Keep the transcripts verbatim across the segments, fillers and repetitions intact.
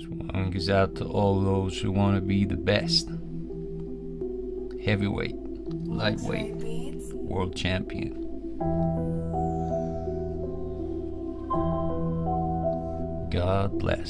This one goes out to all those who want to be the best. Heavyweight, lightweight, world champion. God bless.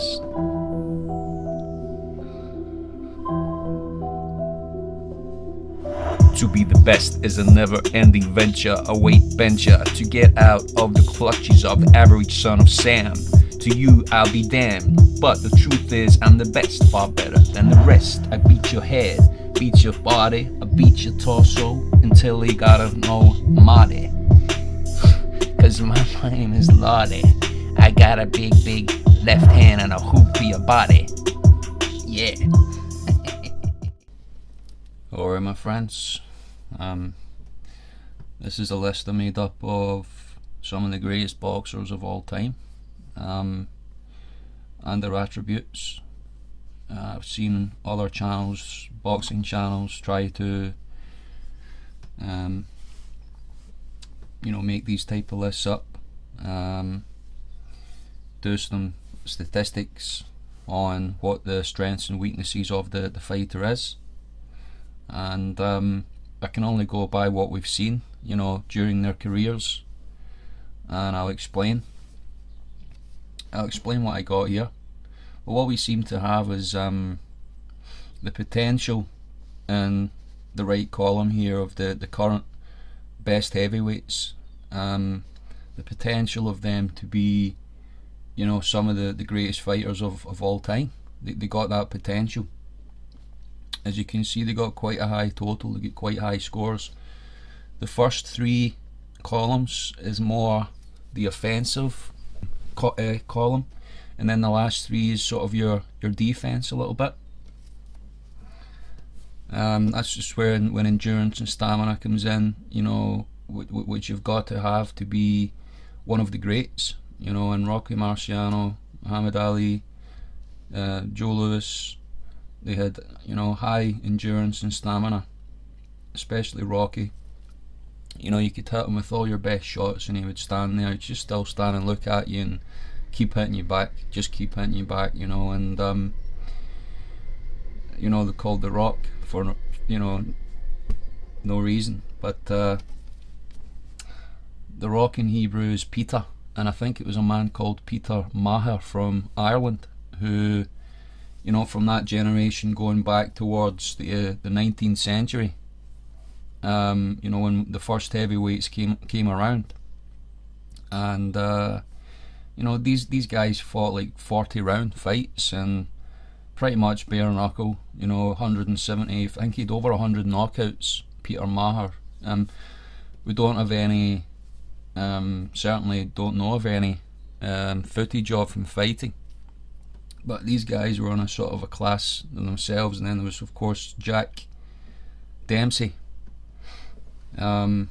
To be the best is a never-ending venture, a weight bencher, to get out of the clutches of the average son of Sam. To you, I'll be damned, but the truth is I'm the best, far better than the rest. I beat your head, beat your body, I beat your torso, until he gotta know Marty, cause my name is Lottie. I got a big, big left hand and a hoop for your body, yeah. Alright, my friends, um, this is a list I made up of some of the greatest boxers of all time, um, and their attributes. Uh, I've seen other channels, boxing channels, try to, um, you know, make these type of lists up, um, do some statistics on what the strengths and weaknesses of the, the fighter is. And um, I can only go by what we've seen, you know, during their careers. And I'll explain. I'll explain what I got here. But what we seem to have is um, the potential in the right column here of the, the current best heavyweights. Um, the potential of them to be, you know, some of the, the greatest fighters of, of all time. They, they got that potential. As you can see, they got quite a high total, they get quite high scores. The first three columns is more the offensive co uh, column, and then the last three is sort of your, your defense a little bit. Um, that's just where in, when endurance and stamina comes in, you know, which you've got to have to be one of the greats. You know, in Rocky Marciano, Muhammad Ali, uh, Joe Louis, they had, you know, high endurance and stamina, especially Rocky. You know, you could hit him with all your best shots and he would stand there, he'd just still stand and look at you and keep hitting you back, just keep hitting you back, you know. And, um, you know, they're called The Rock for, you know, no reason. But uh, The Rock in Hebrew is Peter, and I think it was a man called Peter Maher from Ireland who, you know, from that generation going back towards the uh, the nineteenth century, um, you know, when the first heavyweights came came around, and uh, you know, these these guys fought like forty round fights and pretty much bare knuckle, you know, one hundred seventy. I think he'd over one hundred knockouts, Peter Maher. Um, we don't have any, um, certainly don't know of any um, footage of him fighting. But these guys were on a sort of a class themselves. And then there was, of course, Jack Dempsey, um,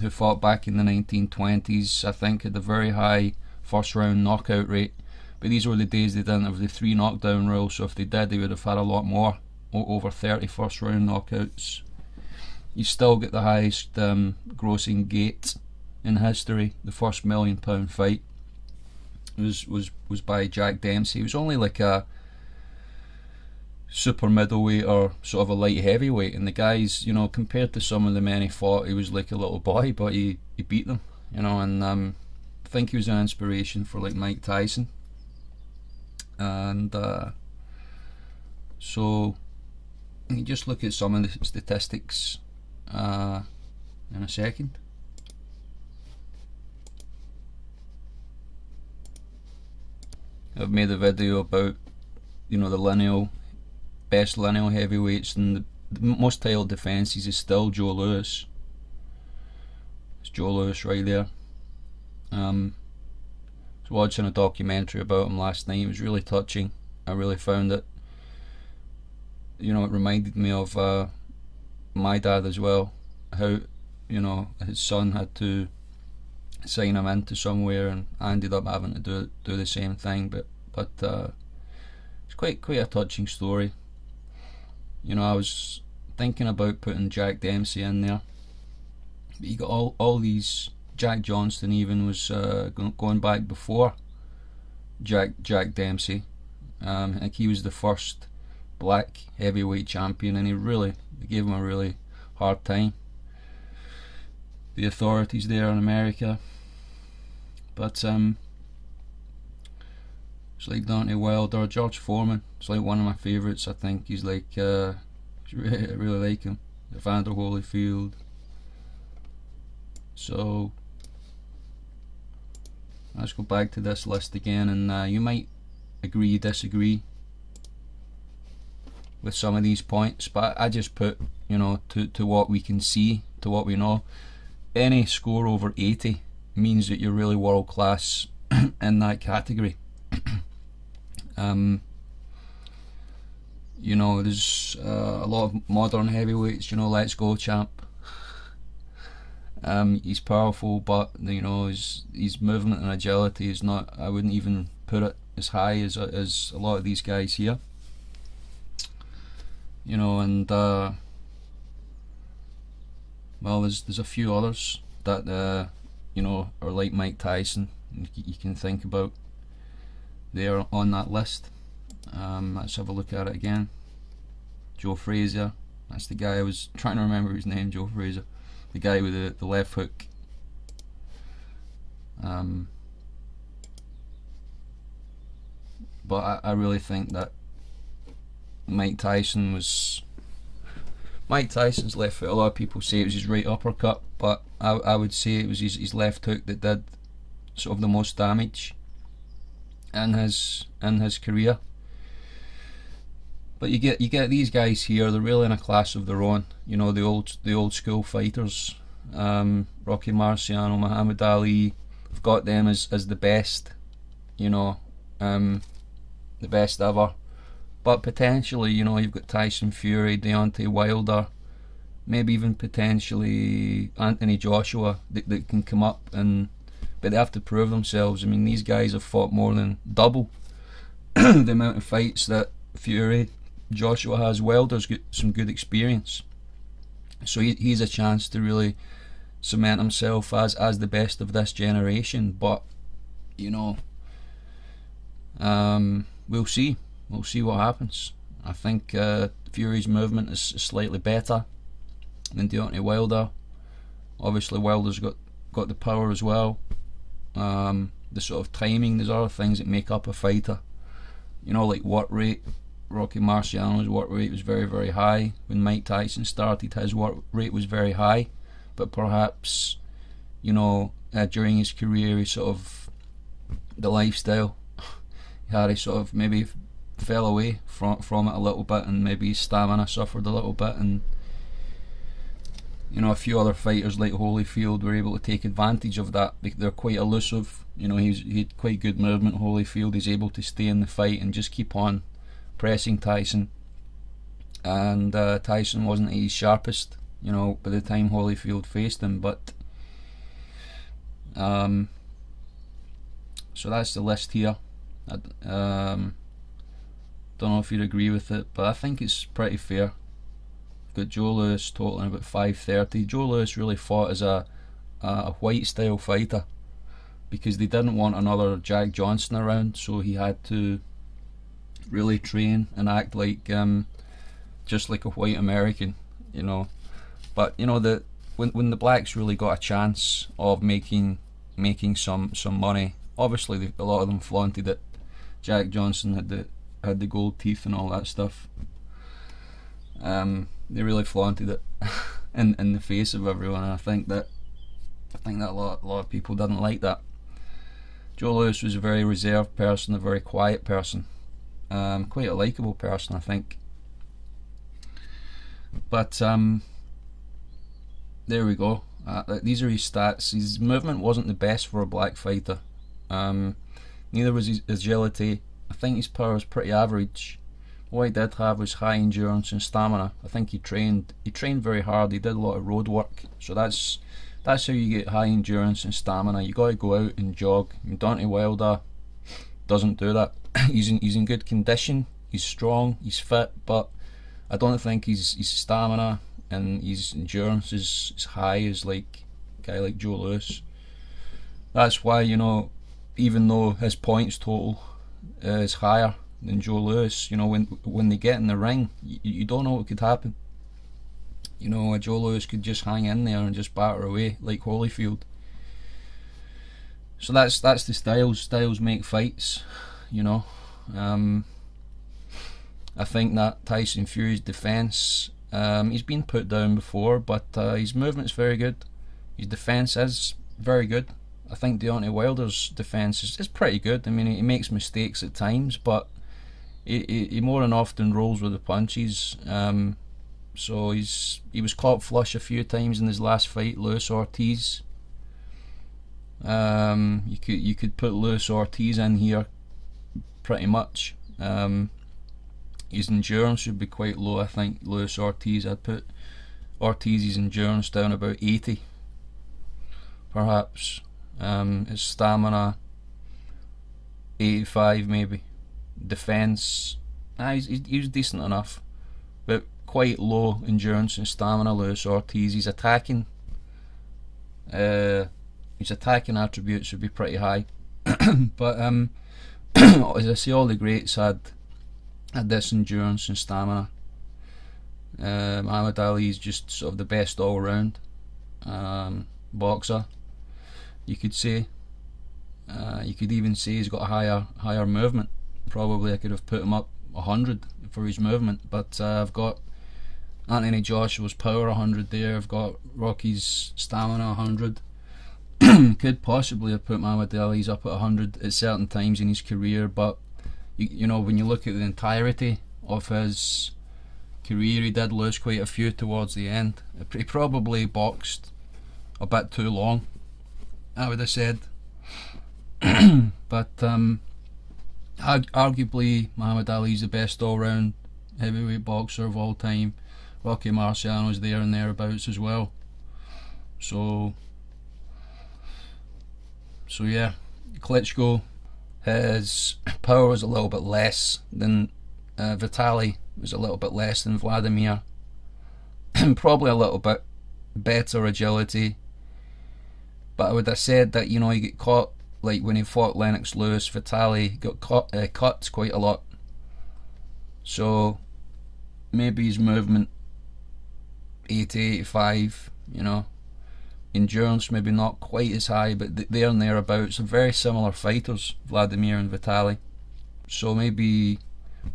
who fought back in the nineteen twenties, I think, at the very high first round knockout rate. But these were the days they didn't have the three knockdown rule, so if they did, they would have had a lot more, over thirty first round knockouts. You still get the highest um, grossing gate in history, the first million pound fight. Was, was was by Jack Dempsey. He was only like a super middleweight or sort of a light heavyweight, and the guys, you know, compared to some of the men he fought, he was like a little boy, but he, he beat them, you know. And um, I think he was an inspiration for like Mike Tyson. And uh, so you just look at some of the statistics uh, in a second. I've made a video about, you know, the lineal, best lineal heavyweights, and the, the most title defences is still Joe Louis. It's Joe Louis right there. Um, I was watching a documentary about him last night. It was really touching. I really found it, you know, it reminded me of uh, my dad as well, how, you know, his son had to sign him into somewhere, and I ended up having to do do the same thing. But but uh, it's quite quite a touching story. You know, I was thinking about putting Jack Dempsey in there, but you got all all these. Jack Johnson even was uh, going back before Jack Jack Dempsey. Um, I think he was the first black heavyweight champion, and he really they gave him a really hard time, the authorities there in America. But um, it's like Deontay Wilder, George Foreman. It's like one of my favourites. I think he's like uh, I really like him. Evander Holyfield. So let's go back to this list again, and uh, you might agree, disagree with some of these points, but I just put, you know, to to what we can see, to what we know. Any score over eighty means that you're really world class in that category. um, you know, there's uh, a lot of modern heavyweights. You know, let's go, champ. Um, he's powerful, but you know, his his movement and agility is not. I wouldn't even put it as high as as a lot of these guys here. You know, and uh, well, there's there's a few others that uh, you know are like Mike Tyson. You can think about. They are on that list. Um, let's have a look at it again. Joe Frazier. That's the guy I was trying to remember his name. Joe Frazier. The guy with the, the left hook. Um, but I, I really think that Mike Tyson was... Mike Tyson's left foot, a lot of people say it was his right uppercut, but I, I would say it was his, his left hook that did sort of the most damage in his in his career. But you get you get these guys here; they're really in a class of their own. You know, the old the old school fighters, um, Rocky Marciano, Muhammad Ali. I've got them as as the best, you know, um, the best ever. But potentially, you know, you've got Tyson Fury, Deontay Wilder, maybe even potentially Anthony Joshua that, that can come up, and but they have to prove themselves. I mean, these guys have fought more than double the amount of fights that Fury. Joshua has. Wilder's got some good experience, so he, he's a chance to really cement himself as as the best of this generation. But you know, um, we'll see, we'll see what happens. I think uh, Fury's movement is slightly better than Deontay Wilder. Obviously, Wilder's got got the power as well. Um, the sort of timing. There's other things that make up a fighter. You know, like what rate. Rocky Marciano's work rate was very, very high. When Mike Tyson started, his work rate was very high, but perhaps, you know, uh, during his career, he sort of the lifestyle, he had he sort of maybe fell away from from it a little bit, and maybe his stamina suffered a little bit, and you know, a few other fighters like Holyfield were able to take advantage of that. They're quite elusive. You know, he's he had quite good movement. Holyfield is able to stay in the fight and just keep on pressing Tyson, and uh, Tyson wasn't his sharpest, you know, by the time Holyfield faced him. But um, so that's the list here. I um, don't know if you'd agree with it, but I think it's pretty fair. We've got Joe Louis totaling about five thirty. Joe Louis really fought as a a white style fighter because they didn't want another Jack Johnson around, so he had to really train and act like um, just like a white American, you know. But you know, the when when the blacks really got a chance of making making some some money, obviously they, a lot of them flaunted it. Jack Johnson had the had the gold teeth and all that stuff. Um, they really flaunted it in in the face of everyone, and I think that I think that a lot a lot of people didn't like that. Joe Louis was a very reserved person, a very quiet person. Um, quite a likeable person, I think. But um, there we go. Uh, these are his stats. His movement wasn't the best for a black fighter. Um, neither was his agility. I think his power was pretty average. What he did have was high endurance and stamina. I think he trained. He trained very hard. He did a lot of road work. So that's that's how you get high endurance and stamina. You got to go out and jog. I mean, Deontay Wilder doesn't do that. He's in, he's in good condition, he's strong, he's fit, but I don't think his, his stamina and his endurance is as high as like a guy like Joe Louis. That's why, you know, even though his points total uh, is higher and Joe Louis, you know, when when they get in the ring, you, you don't know what could happen. You know, Joe Louis could just hang in there and just batter away like Holyfield. So that's that's the styles. Styles make fights, you know. Um, I think that Tyson Fury's defence, um, he's been put down before, but uh, his movement's very good. His defence is very good. I think Deontay Wilder's defence is, is pretty good. I mean, he makes mistakes at times, but he, he, he more than often rolls with the punches. Um, so he's he was caught flush a few times in his last fight, Luis Ortiz. Um, you could you could put Luis Ortiz in here, pretty much. Um, his endurance should be quite low. I think Luis Ortiz, I'd put Ortiz's endurance down about eighty, perhaps. Um, his stamina, eighty-five maybe. Defence, nah, he's, he was decent enough, but quite low endurance and stamina. Luis Ortiz, he's attacking. Uh, his attacking attributes would be pretty high, but um, as I say, all the greats had had this endurance and stamina. Uh, Muhammad Ali is just sort of the best all-round um, boxer, you could say. Uh, you could even say he's got a higher higher movement. Probably I could have put him up one hundred for his movement, but uh, I've got Anthony Joshua's power one hundred there, I've got Rocky's stamina one hundred. Could possibly have put Muhammad Ali's up at one hundred at certain times in his career, but you, you know, when you look at the entirety of his career, he did lose quite a few towards the end. He probably boxed a bit too long, I would have said. But um, arguably Muhammad Ali's the best all-round heavyweight boxer of all time. Rocky Marciano's there and thereabouts as well. So, so yeah, Klitschko, his power was a little bit less than uh, Vitali, was a little bit less than Wladimir. Probably a little bit better agility. But I would have said that, you know, he got caught, like when he fought Lennox Lewis, Vitali got caught, uh, cut quite a lot. So maybe his movement eighty, eighty-five, you know. Endurance maybe not quite as high, but th there and thereabouts. Are very similar fighters, Wladimir and Vitali. So maybe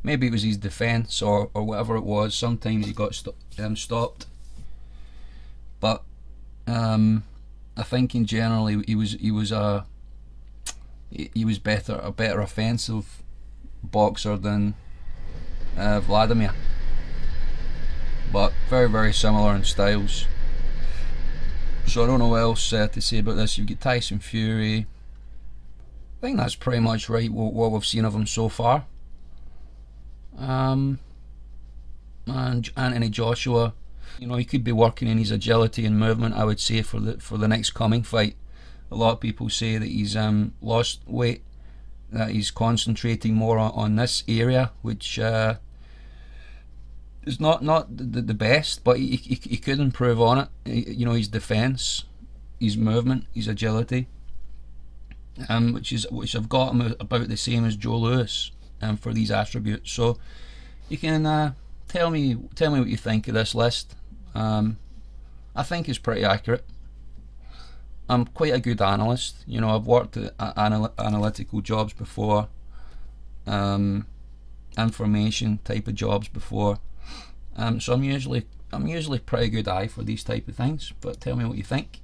maybe it was his defence or, or whatever it was. Sometimes he got st um, stopped. But um, I think in general he, he was he was a he was better a better offensive boxer than uh, Wladimir, but very very similar in styles. So I don't know what else uh, to say about this. You've got Tyson Fury. I think that's pretty much right what, what we've seen of him so far. Um, and Anthony Joshua, you know, he could be working in his agility and movement, I would say, for the for the next coming fight. A lot of people say that he's um, lost weight, that he's concentrating more on, on this area, which uh, is not not the, the best, but he, he, he could improve on it. He, you know, his defence, his movement, his agility, um, which is which I've got him about the same as Joe Louis, um, for these attributes. So you can uh, tell me tell me what you think of this list. Um, I think it's pretty accurate. I'm quite a good analyst, you know. I've worked at anal analytical jobs before, um, information type of jobs before, um, so I'm usually I'm usually pretty good eye for these type of things. But tell me what you think.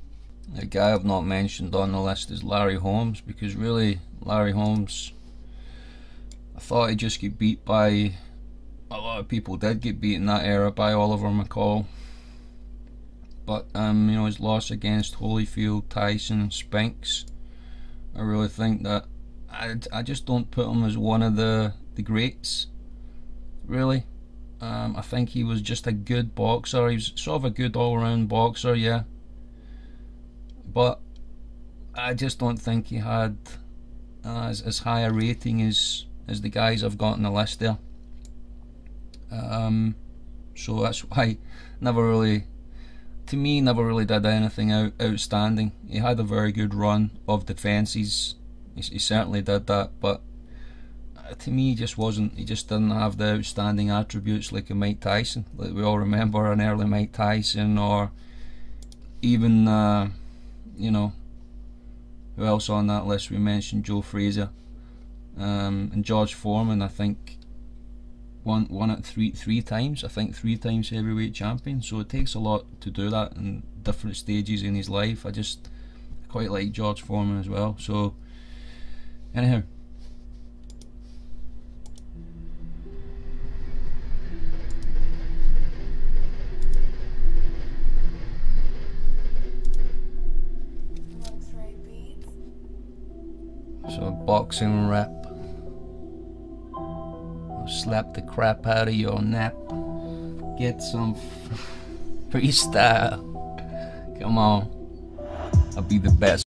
The guy I've not mentioned on the list is Larry Holmes, because really Larry Holmes, I thought he just get beat by, a lot of people did get beat in that era by Oliver McCall. But um, you know, his loss against Holyfield, Tyson, and Spinks, I really think that I, I just don't put him as one of the the greats. Really, um, I think he was just a good boxer. He was sort of a good all-round boxer, yeah. But I just don't think he had uh, as as high a rating as as the guys I've got on the list there. Um, so that's why I never really. To me, never really did anything out, outstanding. He had a very good run of defences. He, he certainly did that, but to me, he just wasn't. He just didn't have the outstanding attributes like a Mike Tyson. Like we all remember an early Mike Tyson, or even, uh, you know, who else on that list we mentioned? Joe Frazier um, and George Foreman. I think won won it three three times. I think three times heavyweight champion. So it takes a lot to do that in different stages in his life. I just quite like George Foreman as well. So anyhow. So boxing rap. I'll slap the crap out of your nap. Get some freestyle. Come on. I'll be the best.